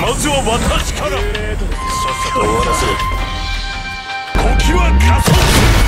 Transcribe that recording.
まずは私からさっさと終わらせる。時は加速。